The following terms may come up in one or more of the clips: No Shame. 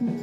Shame.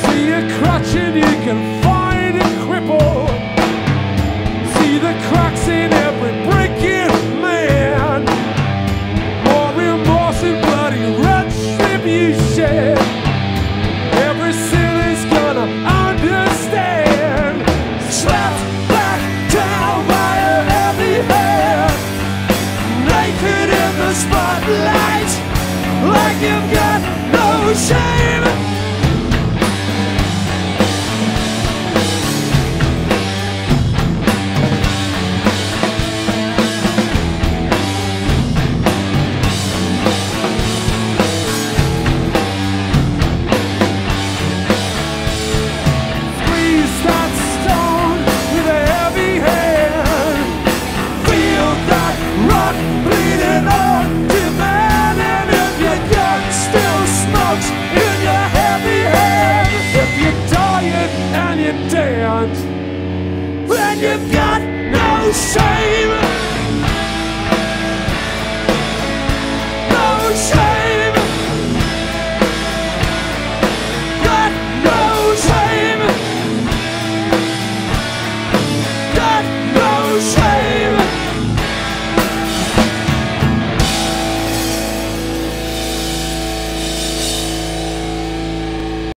See a crutch and you can find a cripple. See the cracks in every breaking man. More remorse and bloody retribution. Every sinner's gonna understand. Slapped down by a heavy hand, naked in the spotlight, like you've got no shame. Then you've got no shame.